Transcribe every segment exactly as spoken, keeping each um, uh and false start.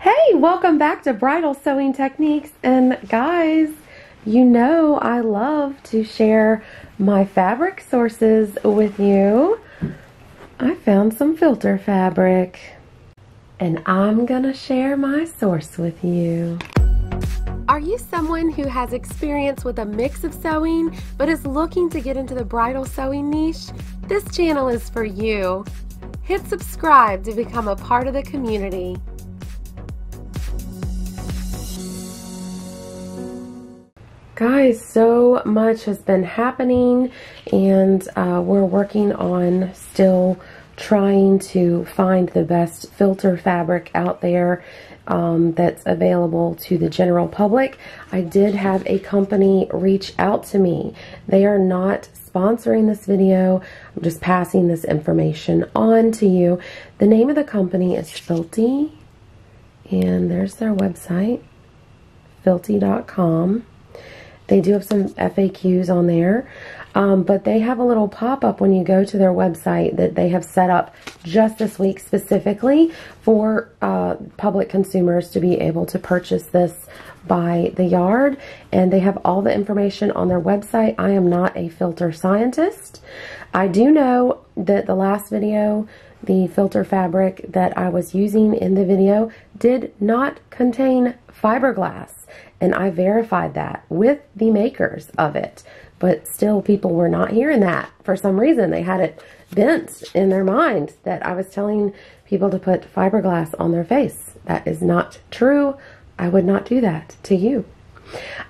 Hey, welcome back to Bridal Sewing Techniques, and guys, you know I love to share my fabric sources with you. I found some filter fabric, and I'm gonna share my source with you. Are you someone who has experience with a mix of sewing but is looking to get into the bridal sewing niche? This channel is for you. Hit subscribe to become a part of the community. Guys, so much has been happening, and uh, we're working on still trying to find the best filter fabric out there um, that's available to the general public. I did have a company reach out to me. They are not sponsoring this video. I'm just passing this information on to you. The name of the company is Filti, and there's their website, filti dot com. They do have some F A Qs on there, um, but they have a little pop-up when you go to their website that they have set up just this week specifically for uh, public consumers to be able to purchase this by the yard, and they have all the information on their website. I am not a filter scientist. I do know that the last video, the filter fabric that I was using in the video did not contain fiberglass. And I verified that with the makers of it, but still people were not hearing that. For some reason, they had it bent in their mind that I was telling people to put fiberglass on their face. That is not true. I would not do that to you.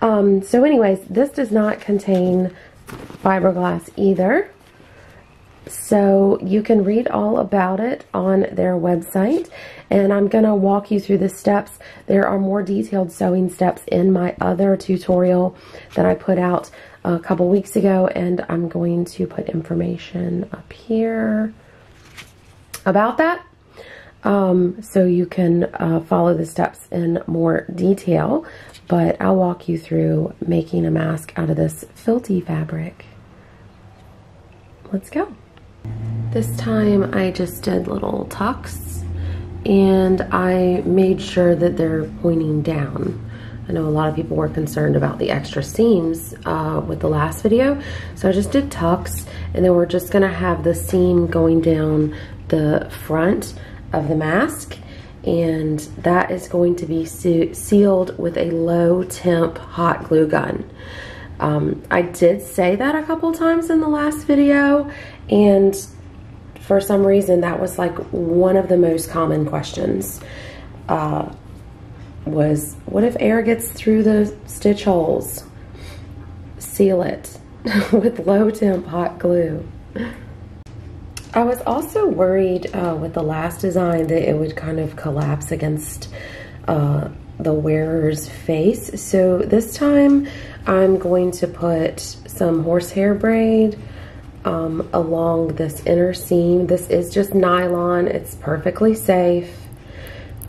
Um, so anyways, this does not contain fiberglass either. So you can read all about it on their website, and I'm going to walk you through the steps. There are more detailed sewing steps in my other tutorial that I put out a couple weeks ago, and I'm going to put information up here about that um, so you can uh, follow the steps in more detail, but I'll walk you through making a mask out of this Filti fabric. Let's go. This time I just did little tucks, and I made sure that they're pointing down. I know a lot of people were concerned about the extra seams uh, with the last video, so I just did tucks, and then we're just gonna have the seam going down the front of the mask, and that is going to be se- sealed with a low temp hot glue gun. Um, I did say that a couple times in the last video, and for some reason that was like one of the most common questions uh, was, what if air gets through the stitch holes? Seal it with low temp hot glue. I was also worried uh, with the last design that it would kind of collapse against uh, the wearer's face, so this time I'm going to put some horsehair braid um, along this inner seam. This is just nylon, it's perfectly safe.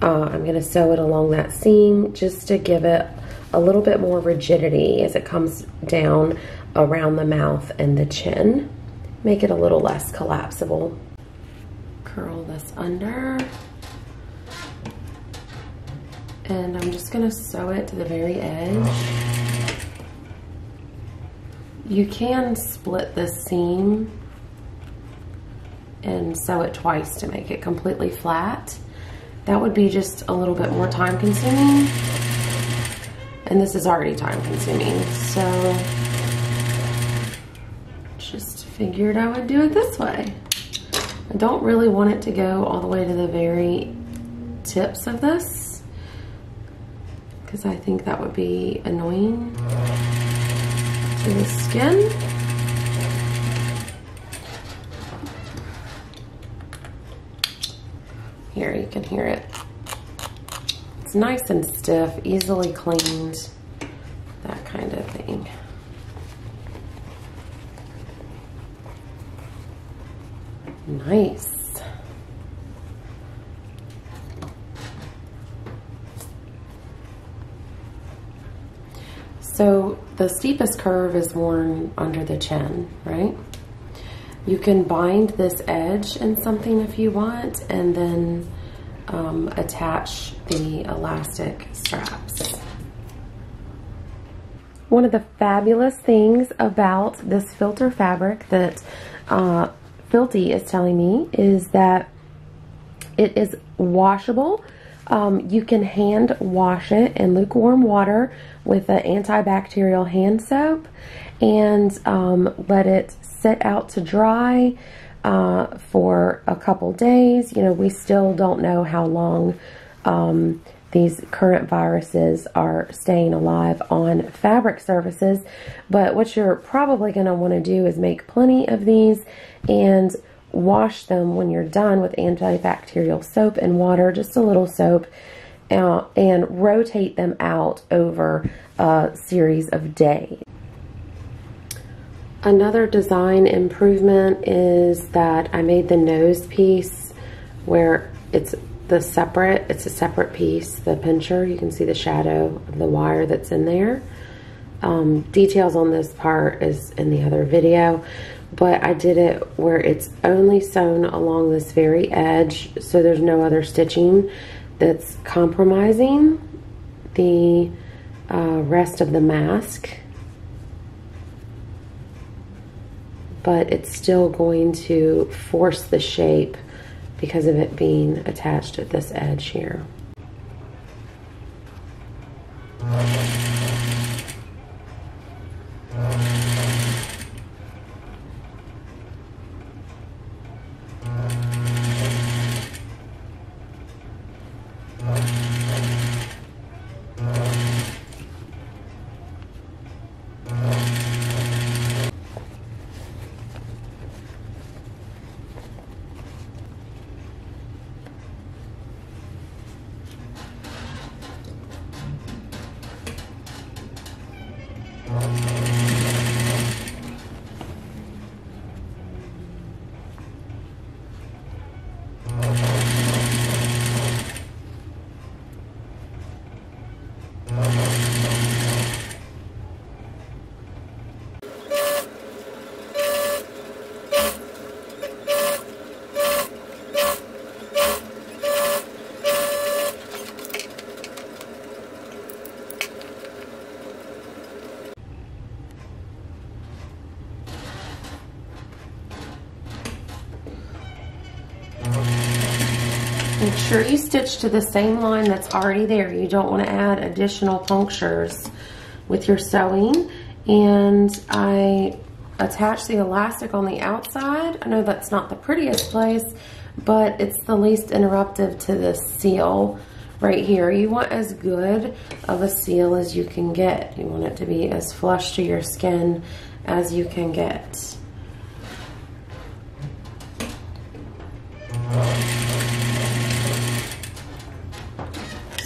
Uh, I'm gonna sew it along that seam just to give it a little bit more rigidity as it comes down around the mouth and the chin. Make it a little less collapsible. Curl this under. And I'm just gonna sew it to the very edge. You can split this seam and sew it twice to make it completely flat. That would be just a little bit more time consuming, and this is already time consuming, so just figured I would do it this way. I don't really want it to go all the way to the very tips of this because I think that would be annoying to the skin. Here, you can hear it. It's nice and stiff, easily cleaned, that kind of thing. Nice. So the steepest curve is worn under the chin, right? You can bind this edge in something if you want, and then um, attach the elastic straps. One of the fabulous things about this filter fabric that uh, Filti is telling me is that it is washable. Um, you can hand wash it in lukewarm water with an antibacterial hand soap and um, let it sit out to dry uh, for a couple days. You know, we still don't know how long um, these current viruses are staying alive on fabric surfaces, but what you're probably going to want to do is make plenty of these and wash them when you're done with antibacterial soap and water, just a little soap, uh, and rotate them out over a series of days. Another design improvement is that I made the nose piece where it's the separate, it's a separate piece, the pincher. You can see the shadow of the wire that's in there. Um, details on this part is in the other video, but I did it where it's only sewn along this very edge, so there's no other stitching that's compromising the uh, rest of the mask, but it's still going to force the shape because of it being attached at this edge here. Make sure you stitch to the same line that's already there. You don't want to add additional punctures with your sewing. And I attach the elastic on the outside. I know that's not the prettiest place, but it's the least interruptive to the seal right here. You want as good of a seal as you can get. You want it to be as flush to your skin as you can get.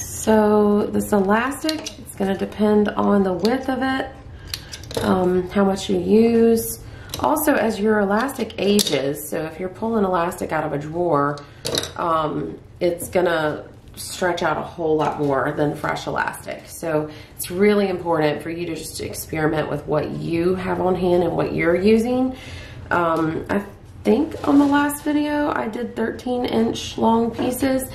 So this elastic, it's going to depend on the width of it, um, how much you use. Also, as your elastic ages, so if you're pulling elastic out of a drawer, um, it's going to stretch out a whole lot more than fresh elastic. So it's really important for you to just experiment with what you have on hand and what you're using. Um, I think on the last video I did thirteen inch long pieces.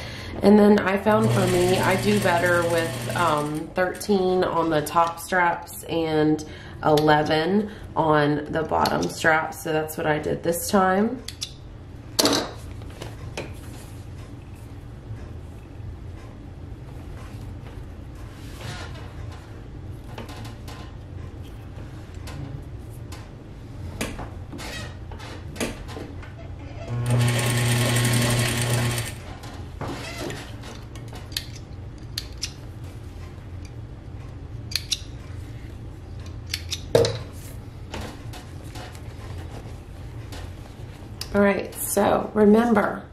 And then I found for me, I do better with um, thirteen on the top straps and eleven on the bottom straps. So that's what I did this time. Alright, so remember,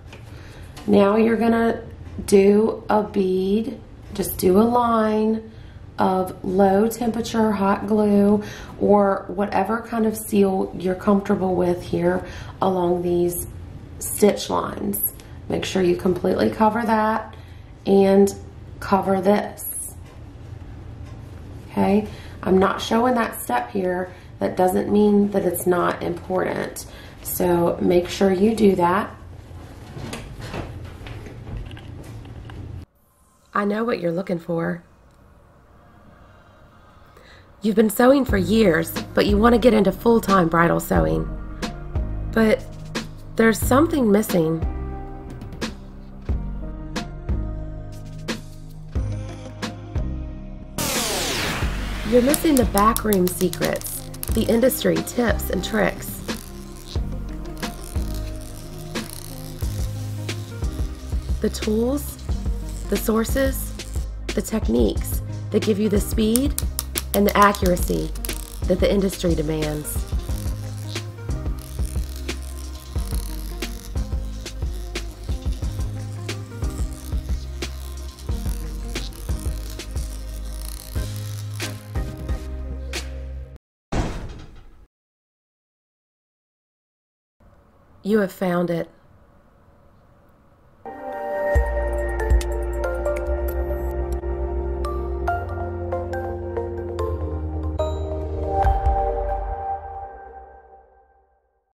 now you're going to do a bead, just do a line of low temperature hot glue or whatever kind of seal you're comfortable with here along these stitch lines. Make sure you completely cover that and cover this. Okay, I'm not showing that step here. That doesn't mean that it's not important. So make sure you do that. I know what you're looking for. You've been sewing for years, but you want to get into full-time bridal sewing. But there's something missing. You're missing the backroom secrets, the industry tips and tricks. The tools, the sources, the techniques that give you the speed and the accuracy that the industry demands. You have found it.